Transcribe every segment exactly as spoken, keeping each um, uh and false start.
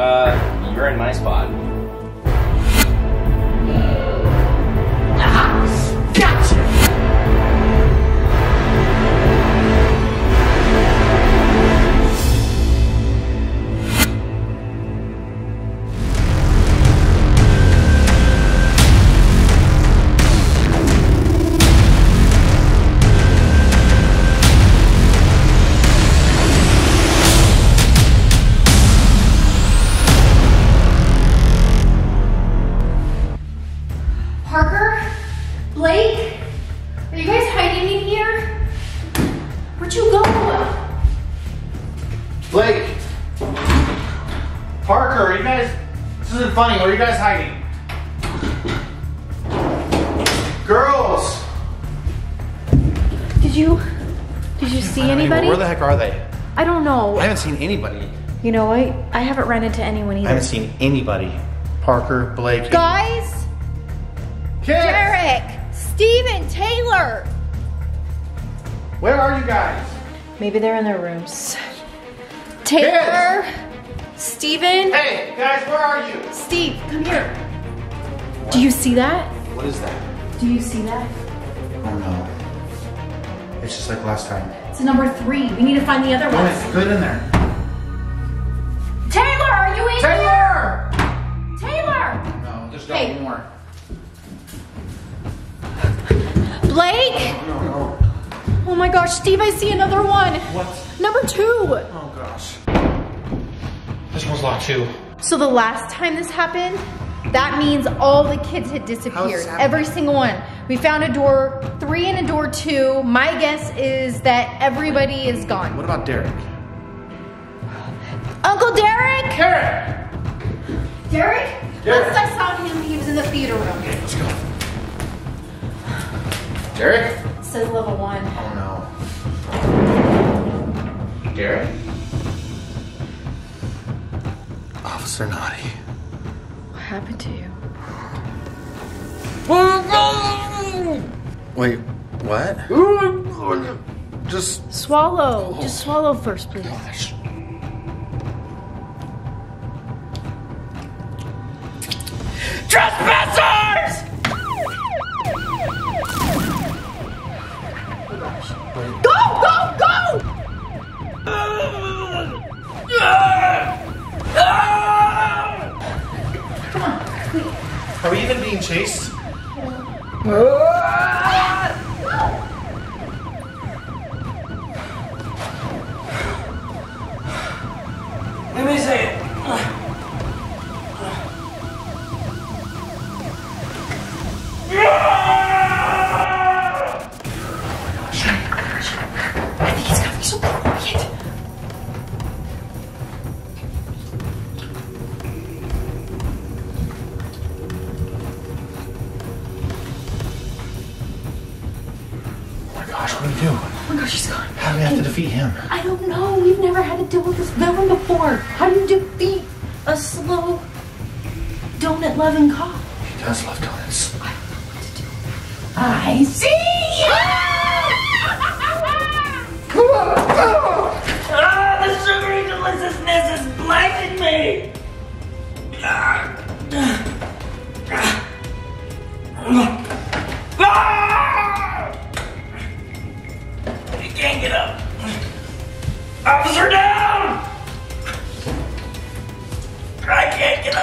Uh, you're in my spot. Blake, are you guys hiding in here? Where'd you go? Blake, Parker, are you guys? This isn't funny. Where are you guys hiding? Girls, did you did you see anybody? Where the heck are they? I don't know. I haven't seen anybody. You know what? I, I haven't run into anyone either. I haven't seen anybody. Parker, Blake, guys, Kiss. Derek. Steven, Taylor! Where are you guys? Maybe they're in their rooms. Taylor! Yes. Steven! Hey, guys, where are you? Steve, come here. What? Do you see that? What is that? Do you see that? I don't know. It's just like last time. It's number three. We need to find the other one. It's good in there. Taylor, are you in Taylor! Here? Taylor! No, there's no hey. more. Blake? No, no, no. Oh my gosh, Steve, I see another one. What? Number two. Oh gosh. This one's locked too. So the last time this happened, that means all the kids had disappeared. Every single one. We found a door three and a door two. My guess is that everybody is gone. What about Derek? Uncle Derek? Derek! Derek? Derek. Once I saw him, he was in the theater room. Okay, let's go. Derek? It says level one. Oh no. Derek? Officer Naughty. What happened to you? Wait, what? Just swallow. Oh. Just swallow first, please. Gosh. Trespassers! Go, go, go! Come on. Are we even being chased? Let me see it. What do we do? Oh my gosh, he's gone. How do we have to defeat him? I don't know. We've never had to deal with this villain before. How do you defeat a slow, donut-loving cop? He does love donuts. I don't know what to do. I see you! Come on! Ah, the sugary deliciousness is blinding me! Ah! Ah! Ah! Can't get up. Officer down! I can't get up.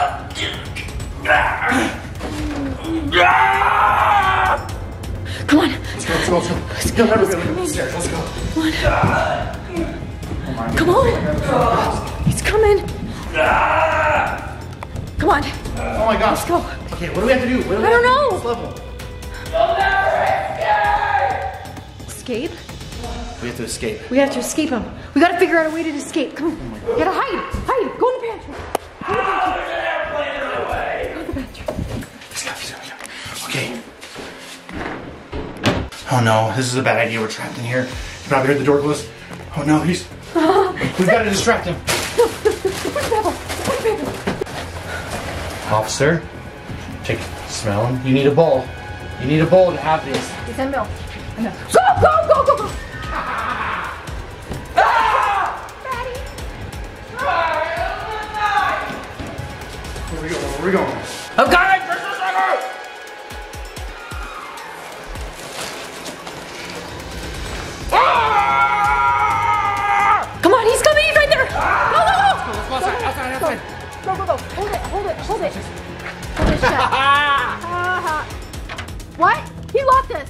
Come on. Let's go, let's go, let's go. Let's go. Let's go. Let's go. Let's go. Come on. He's coming. Come on. Oh my gosh. Let's go. Okay, what do we have to do? What do we I don't know. This level? You'll never escape. Escape? We have to escape. We have to escape him. We gotta figure out a way to escape. Come on. Oh we gotta hide. Hide. Go in the pantry. Go in the pantry. Go in the pantry. Let's go, let's go, let's go. Okay. Oh no, this is a bad idea. We're trapped in here. You probably heard the door close. Oh no, he's. Uh, We've gotta distract him. No, no, no. Put the ball. Put the ball. Officer, take smell him. You need a bowl. You need a bowl to have this. It's a milk. Go, go, go, go, go. Ah! Daddy! Ah! Where we going? Where we going? I'm coming! Crystal sucker! Ah! Come on, he's coming! He's right there! Ah! No, no, no! Let's go, let's go outside, go, outside, outside. Go, go, go. Hold it, hold it, hold it. Hold it shut. uh-huh. What? He locked us.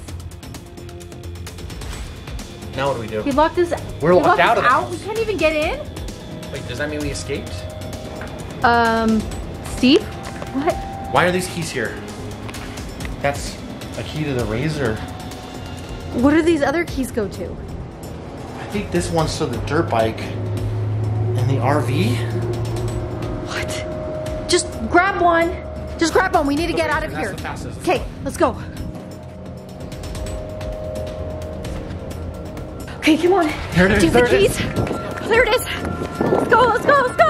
Now what do we do? He locked us. We're locked, locked out of out. We can't even get in? Wait, does that mean we escaped? Um, Steve? What? Why are these keys here? That's a key to the razor. What do these other keys go to? I think this one's to the dirt bike and the R V. What? Just grab one. Just grab one. We need to okay, get out of here. Okay, let's go. Okay, come on. Here it is. Do you have the keys? There it is. Let's go, let's go, let's go.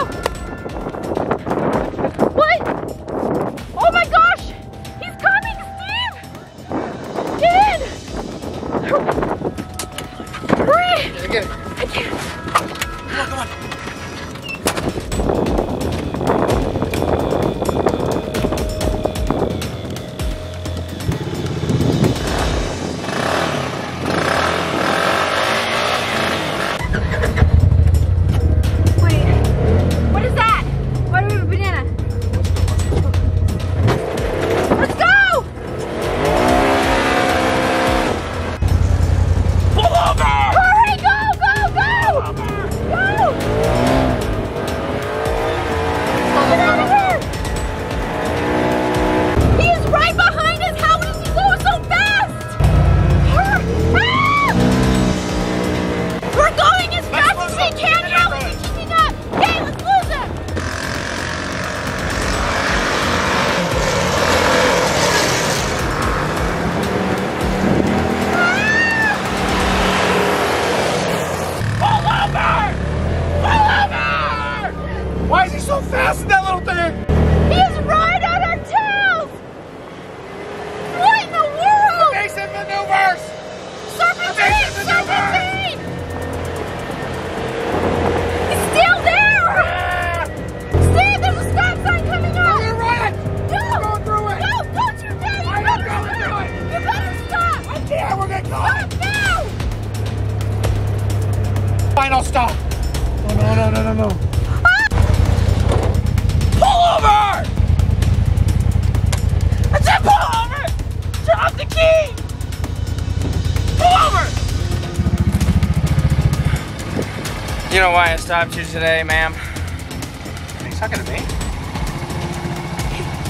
You know why I stopped you today, ma'am? Are you talking to me?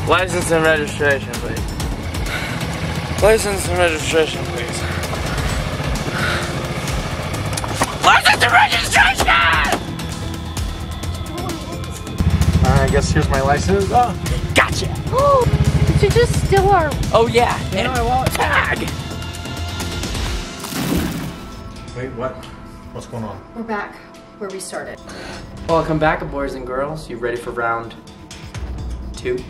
License and registration, please. License and registration, please. License and registration! I guess here's my license. Oh, gotcha! Oh, did you just steal our... Oh, yeah. You know, I want tag! Wait, what? What's going on? We're back where we started. Welcome back, boys and girls. You ready for round two?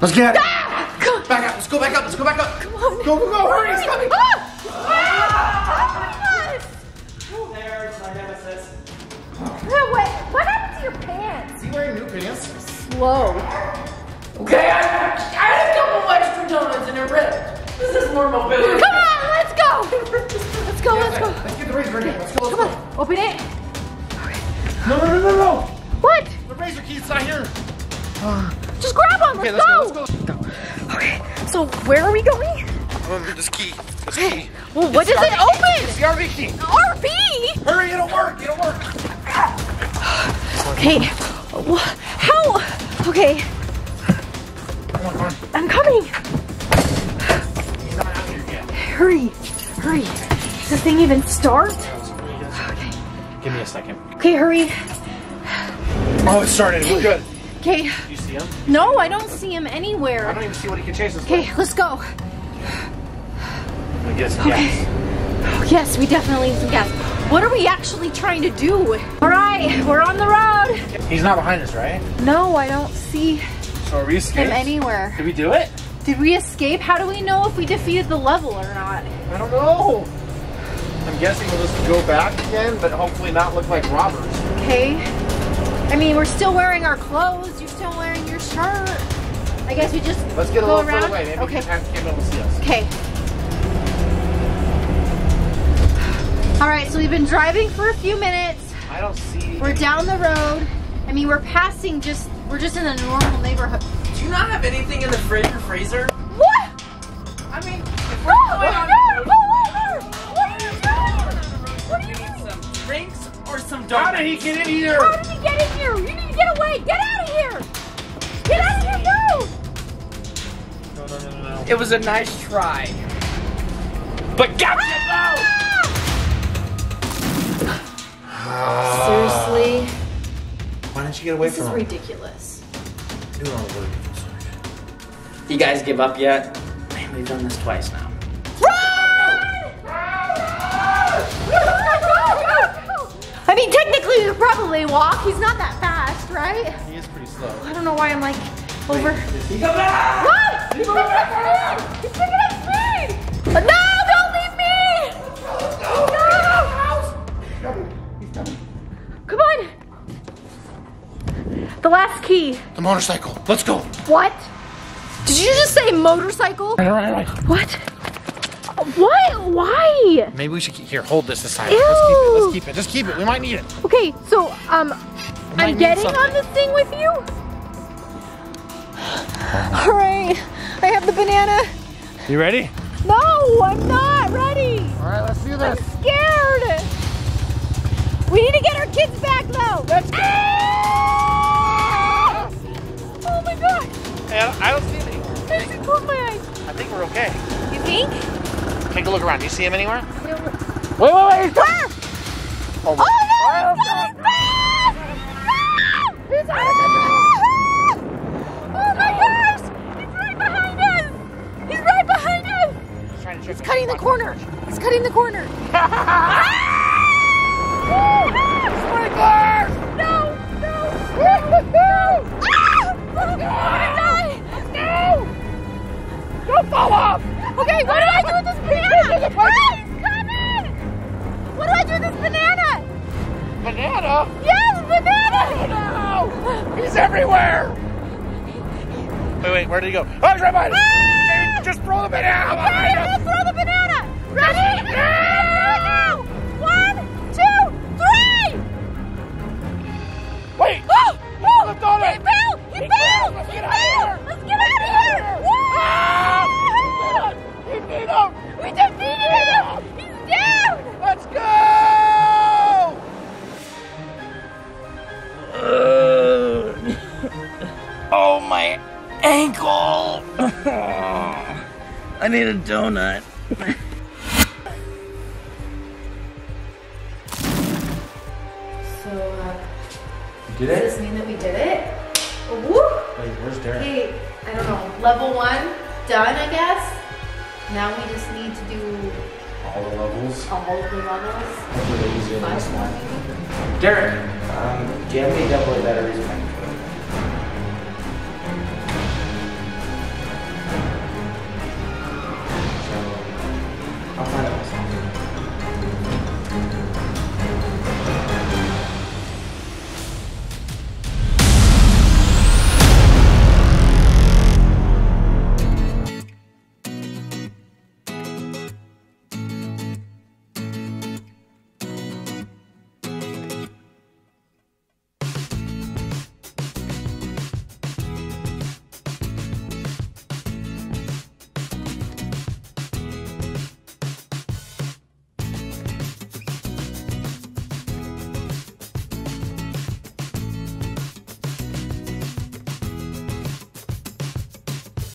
Let's get it! Ah! Back up, let's go back up, let's go back up! Come on! Go, go, go, hurry, he's coming! Ah! Ah! Oh, there's my nemesis. Oh. What, what happened to your pants? Is he wearing new pants? Slow. Okay, I, I had a couple extra donuts and it ripped. This is more mobility. Come on, let's go! Let's go, yeah, let's go. Let's get the razor in here, let's go, let's Come go. On. Open it. No, no, no, no, no. What? The razor key's not here. Uh, Just grab one. Okay, let's, let's go. go. Let's go. Okay. So where are we going? Um, this key. This key. Well, what does it open? It's the R V key. R V? Hurry, it'll work. It'll work. Okay. How? Okay. Come on, come on. I'm coming. He's not out here yet. Hurry, hurry. Does this thing even start? Give me a second. Okay, hurry. Oh, it started. We're good. Okay. Do you see him? No, I don't see him anywhere. I don't even see what he can chase us with. Okay, let's go. I guess, yes. Oh, yes, we definitely need some gas. What are we actually trying to do? All right, we're on the road. He's not behind us, right? No, I don't see so we him anywhere. Did we do it? Did we escape? How do we know if we defeated the level or not? I don't know. I'm guessing we'll just go back again, but hopefully not look like robbers. Okay. I mean, we're still wearing our clothes. You're still wearing your I guess we just Let's get a go little around. Away. Maybe okay. Have Kim over see us. Okay. All right, so we've been driving for a few minutes. I don't see. We're down the road. I mean, we're passing just, we're just in a normal neighborhood. Do you not have anything in the fridge or freezer? What? I mean, if we're oh, going on no, road, what are you doing? What are you doing? Some drinks or some donuts? How did he get in here? How did he get in here? You need to get away. Get out of here. Get out of here, go. No, no, no, no, no. It was a nice try. But get ah! out! Seriously? Why didn't you get away this from him? This is ridiculous. You are ridiculous. Do you guys give up yet? Man, we've done this twice now. Run! Run! I mean, technically, you probably walk. He's not that fast, right? He is pretty slow. I don't know why I'm like over. Wait, is he coming back? Run! He's coming back! He's picking up speed! No! The last key. The motorcycle. Let's go. What? Did you just say motorcycle? Right, right, right. What? What? Why? Maybe we should keep, here, hold this aside. Let's keep it. Let's keep it. Just keep it. We might need it. Okay, so um, I'm getting something. on this thing with you. All right. I have the banana. You ready? No, I'm not ready. All right, let's do this. I'm scared. We need to get our kids back though. Let's go. Ah! I don't see anything. I should close my eyes. I think we're okay. You think? Take a look around. Do you see him anywhere? No. Wait, wait, wait! Where? Oh, oh, no! Oh, no. Ah! He's ah! Ah! Oh my gosh! He's right behind us! He's right behind us! He's cutting the corner! He's cutting the corner! No! No! No! Ah! Follow up. Okay, what do I do with this banana? Oh, he's coming! What do I do with this banana? Banana? Yes, banana! Oh, no. He's everywhere! Wait, wait, where did he go? Oh, he's right behind us! Ah! Just throw the banana behind us! Okay, throw the banana! Ready? Go! One, two, three! Wait! Oh! Oh! He fell! He fell! He fell! Let's get out of here! Out of here. We just beat him! He's down! Let's go! Oh, my ankle! I need a donut. So, uh, you did it? Does this mean that we did it? Woo! Wait, where's Derek? Hey, I don't know. Level one, done, I guess. Now we just need to do all the levels. All the levels. Hopefully they use it in this one. Derek, um, do you have any double A batteries in my